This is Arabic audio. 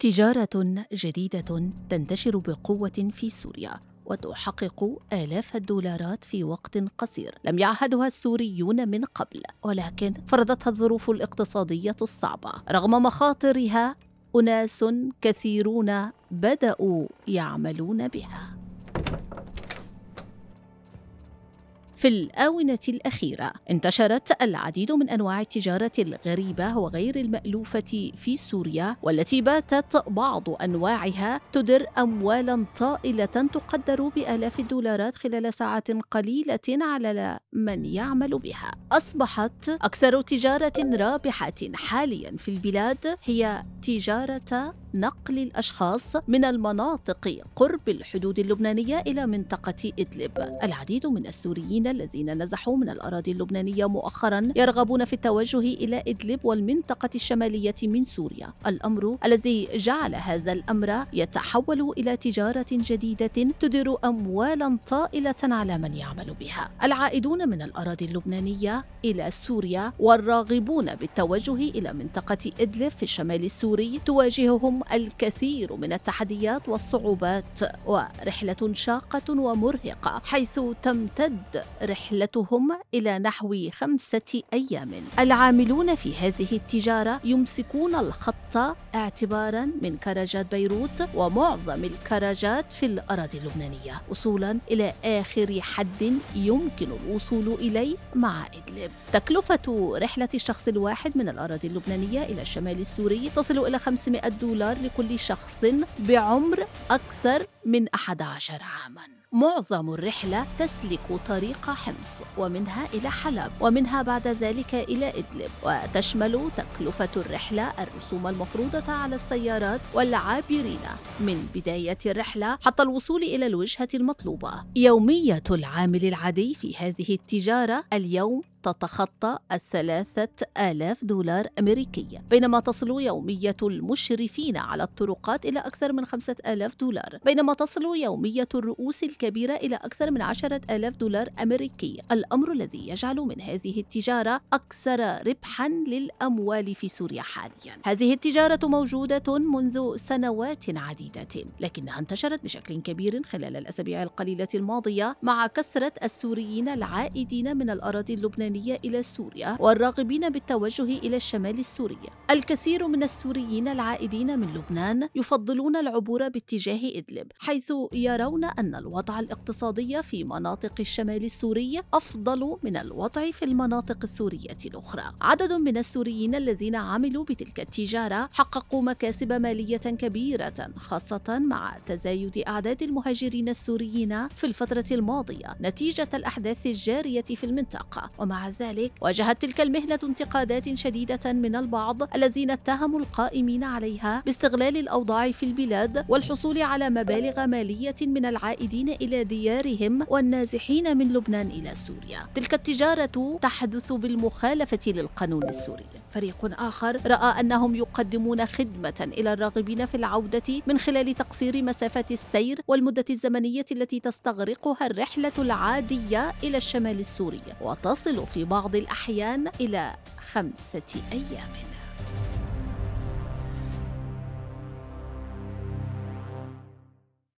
تجارة جديدة تنتشر بقوة في سوريا وتحقق آلاف الدولارات في وقت قصير لم يعهدها السوريون من قبل، ولكن فرضتها الظروف الاقتصادية الصعبة. رغم مخاطرها أناس كثيرون بدأوا يعملون بها. في الآونة الأخيرة انتشرت العديد من أنواع التجارة الغريبة وغير المألوفة في سوريا، والتي باتت بعض أنواعها تدر أموالاً طائلة تقدر بآلاف الدولارات خلال ساعات قليلة على من يعمل بها. أصبحت أكثر تجارة رابحة حالياً في البلاد هي تجارة نقل الأشخاص من المناطق قرب الحدود اللبنانية إلى منطقة إدلب. العديد من السوريين الذين نزحوا من الأراضي اللبنانية مؤخراً يرغبون في التوجه إلى إدلب والمنطقة الشمالية من سوريا، الأمر الذي جعل هذا الأمر يتحول إلى تجارة جديدة تدر أموالاً طائلة على من يعمل بها. العائدون من الأراضي اللبنانية إلى سوريا والراغبون بالتوجه إلى منطقة إدلب في الشمال السوري تواجههم الكثير من التحديات والصعوبات، ورحلة شاقة ومرهقة، حيث تمتد رحلتهم إلى نحو 5 أيام. العاملون في هذه التجارة يمسكون الخط اعتباراً من كراجات بيروت ومعظم الكراجات في الأراضي اللبنانية، وصولاً إلى آخر حد يمكن الوصول إليه مع إدلب. تكلفة رحلة الشخص الواحد من الأراضي اللبنانية إلى الشمال السوري تصل إلى $500 لكل شخص بعمر أكثر من 11 عاماً. معظم الرحلة تسلك طريق حمص ومنها إلى حلب ومنها بعد ذلك إلى إدلب، وتشمل تكلفة الرحلة الرسوم المفروضة على السيارات والعابرين من بداية الرحلة حتى الوصول إلى الوجهة المطلوبة. يومية العامل العادي في هذه التجارة اليوم تتخطى $3,000 أمريكي، بينما تصل يومية المشرفين على الطرقات إلى أكثر من $5,000، بينما تصل يومية الرؤوس الكبيرة إلى أكثر من $10,000 أمريكي، الأمر الذي يجعل من هذه التجارة أكثر ربحاً للأموال في سوريا حالياً. هذه التجارة موجودة منذ سنوات عديدة، لكنها انتشرت بشكل كبير خلال الأسابيع القليلة الماضية مع كثرة السوريين العائدين من الأراضي اللبنانية إلى سوريا والراغبين بالتوجه إلى الشمال السوري. الكثير من السوريين العائدين من لبنان يفضلون العبور باتجاه إدلب، حيث يرون أن الوضع الاقتصادي في مناطق الشمال السوري أفضل من الوضع في المناطق السورية الأخرى. عدد من السوريين الذين عملوا بتلك التجارة حققوا مكاسب مالية كبيرة، خاصة مع تزايد أعداد المهاجرين السوريين في الفترة الماضية نتيجة الأحداث الجارية في المنطقة. ومع ذلك واجهت تلك المهنة انتقادات شديدة من البعض الذين اتهموا القائمين عليها باستغلال الأوضاع في البلاد والحصول على مبالغ مالية من العائدين إلى ديارهم والنازحين من لبنان إلى سوريا. تلك التجارة تحدث بالمخالفة للقانون السوري. فريق آخر رأى أنهم يقدمون خدمة إلى الراغبين في العودة من خلال تقصير مسافة السير والمدة الزمنية التي تستغرقها الرحلة العادية إلى الشمال السوري، وتصل في بعض الأحيان إلى 5 أيام.